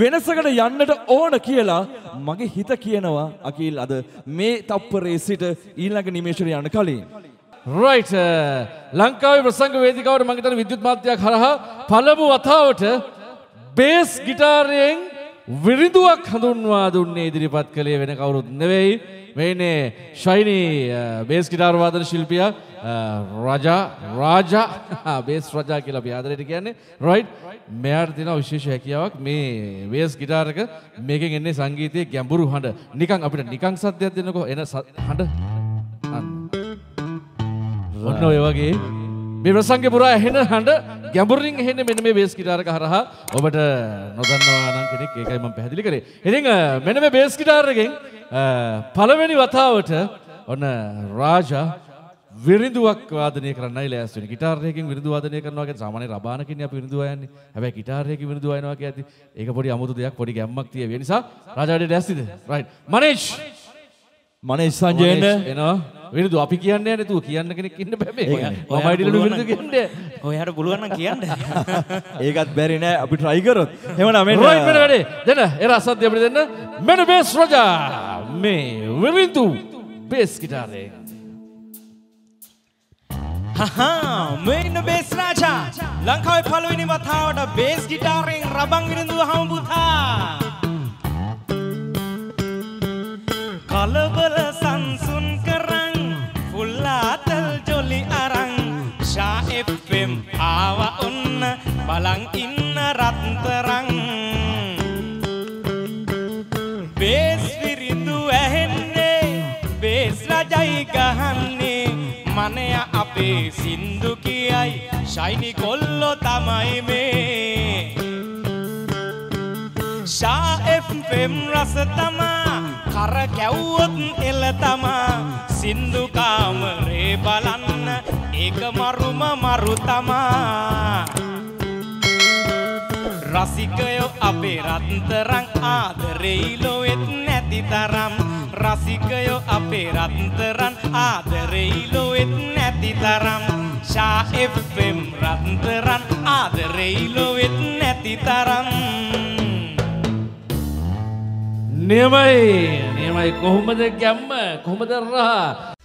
වෙනසකට යන්නට ඕන කියලා මගේ හිත කියනවා අකිල් අද මේ තප්පරේ සිට ඊළඟ නිමේෂයට යන්න කලින් right ලංකාවේ ප්‍රසංග වේදිකාවට මම හිතන විද්‍යුත් මාත්‍යක් හරහා පළමු වතාවට බේස් ගිටාරයෙන් විරිඳුවක් හඳුන්වා දුන්නේ ඉදිරිපත් කළේ වෙන කවුරුත් නෙවෙයි मैंने शाइनी बेस गिटार वादन शिल्पिया राजा राजा बेस राजा के लिए याद रखिए ने राइट मेयर दिन विशेष है कि आवक मैं बेस गिटार का मेकिंग इन्हें संगीत गैम्बुरु हंड निकांग अपने निकांग साथ दिया दिनों को इन्हें हंड अन्नो ये वाके मैं प्रसंग के बुरा है ना हंड गैम्बुरिंग है ने मैंने मैं बेस गिटार का हरा और बट नौजवान පළවෙනි වතාවට ඔන්න රාජා විරිඳුවක් වාදනය කරන්නයි ලෑස්ති වෙන්නේ. গিitar එකකින් විරිඳු වාදනය කරනවා කියන්නේ සාමාන්‍ය රබානකින්නේ අපි විරිඳු වයන්නේ. හැබැයි গিitar එකකින් විරිඳු වයනවා කියද්දි ඒක පොඩි අමුතු දෙයක් පොඩි ගැම්මක් තියෙන නිසා රාජා වැඩි ලෑස්තිද? right. මනේෂ් සංජයන එනවා. විරිඳු අපි කියන්නේ නේද? කියන්න කෙනෙක් ඉන්න බෑ මේ. මම ඉදිරියට විරිඳු කියන්නේ. ඔයාට පුළුවන් නම් කියන්න. ඒකත් බැරි නෑ අපි try කරොත්. එහෙමනම් මෙන්න right මෙන්න වැඩි. දෙන්න ඒ රසද්දේ අපිට දෙන්න. මෙන්න බේස් රාජා मैं विरिंदु बेस गिटार है हाँ मैं बेस राजा लंकावे फलवे नहीं बताओ डा बेस गिटार रिंग रबंग विरिंदु हम बुधा कलबल संसुन करंग फुला तल जोली अरंग शाएब फिम आवा उन्ना बलंग इन्ना रत्तरंग बेस मने आपे सिंधु की आई शाइनी कोल्लो तमाई में शाएफ फेम रस तमा खर क्यों इल तमा सिंधु कामरे बलन एक मरुमा मरुतमा रसिकयो आपे रंतरंग आधरे लो इतने तितरम रसिकयो आपे रंतरन आधरे लो इतने तितरम शाएफ फिम रंतरन आधरे लो इतने तितरम नियमाई नियमाई कोहमदे क्या मैं कोहमदे रहा